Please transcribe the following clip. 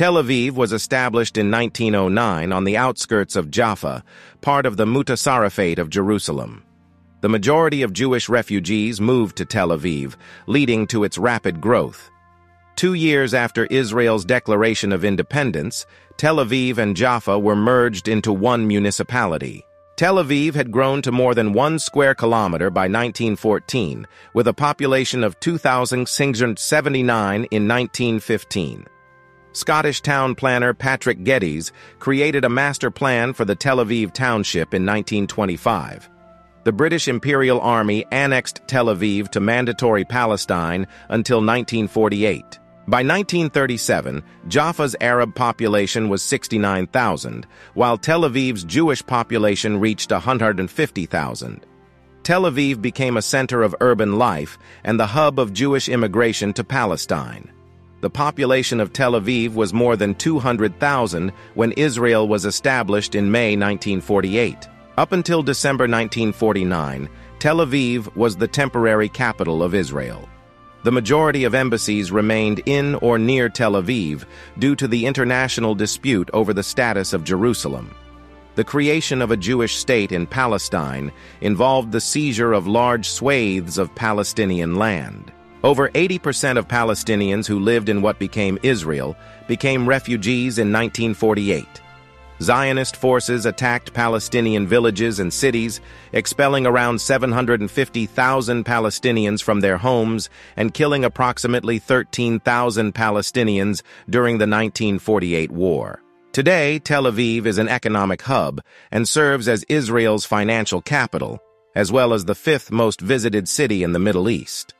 Tel Aviv was established in 1909 on the outskirts of Jaffa, part of the Mutasarrifate of Jerusalem. The majority of Jewish refugees moved to Tel Aviv, leading to its rapid growth. 2 years after Israel's declaration of independence, Tel Aviv and Jaffa were merged into one municipality. Tel Aviv had grown to more than 1 square kilometer by 1914, with a population of 2,679 in 1915. Scottish town planner Patrick Geddes created a master plan for the Tel Aviv township in 1925. The British Imperial Army annexed Tel Aviv to Mandatory Palestine until 1948. By 1937, Jaffa's Arab population was 69,000, while Tel Aviv's Jewish population reached 150,000. Tel Aviv became a center of urban life and the hub of Jewish immigration to Palestine. The population of Tel Aviv was more than 200,000 when Israel was established in May 1948. Up until December 1949, Tel Aviv was the temporary capital of Israel. The majority of embassies remained in or near Tel Aviv due to the international dispute over the status of Jerusalem. The creation of a Jewish state in Palestine involved the seizure of large swathes of Palestinian land. Over 80% of Palestinians who lived in what became Israel became refugees in 1948. Zionist forces attacked Palestinian villages and cities, expelling around 750,000 Palestinians from their homes and killing approximately 13,000 Palestinians during the 1948 war. Today, Tel Aviv is an economic hub and serves as Israel's financial capital, as well as the 5th most visited city in the Middle East.